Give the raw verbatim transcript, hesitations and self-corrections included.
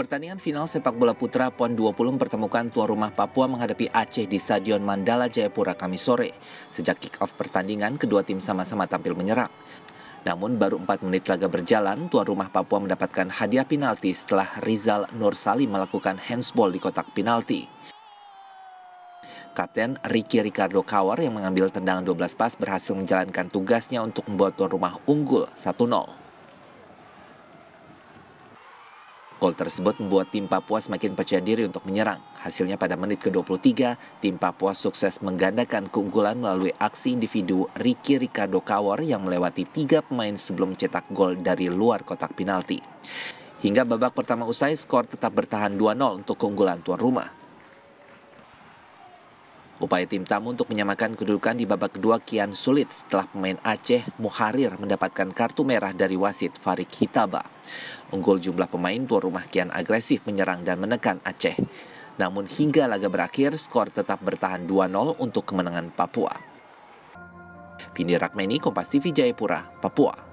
Pertandingan final sepak bola putra PON dua puluh mempertemukan tuan rumah Papua menghadapi Aceh di Stadion Mandala Jayapura Kamis sore. Sejak kick-off pertandingan, kedua tim sama-sama tampil menyerang. Namun baru empat menit laga berjalan, tuan rumah Papua mendapatkan hadiah penalti setelah Rezal Nursalim melakukan handsball di kotak penalti. Kapten Ricky Ricardo Cawor yang mengambil tendangan dua belas pas berhasil menjalankan tugasnya untuk membuat tuan rumah unggul satu nol. Gol tersebut membuat tim Papua semakin percaya diri untuk menyerang. Hasilnya pada menit ke dua puluh tiga, tim Papua sukses menggandakan keunggulan melalui aksi individu Ricky Ricardo Cawor yang melewati tiga pemain sebelum mencetak gol dari luar kotak penalti. Hingga babak pertama usai, skor tetap bertahan dua nol untuk keunggulan tuan rumah. Upaya tim tamu untuk menyamakan kedudukan di babak kedua kian sulit setelah pemain Aceh Muharir mendapatkan kartu merah dari wasit Fariq Hitaba. Unggul jumlah pemain, tuan rumah kian agresif menyerang dan menekan Aceh. Namun hingga laga berakhir, skor tetap bertahan dua nol untuk kemenangan Papua. Vini Rakmeni, Kompas T V Jayapura, Papua.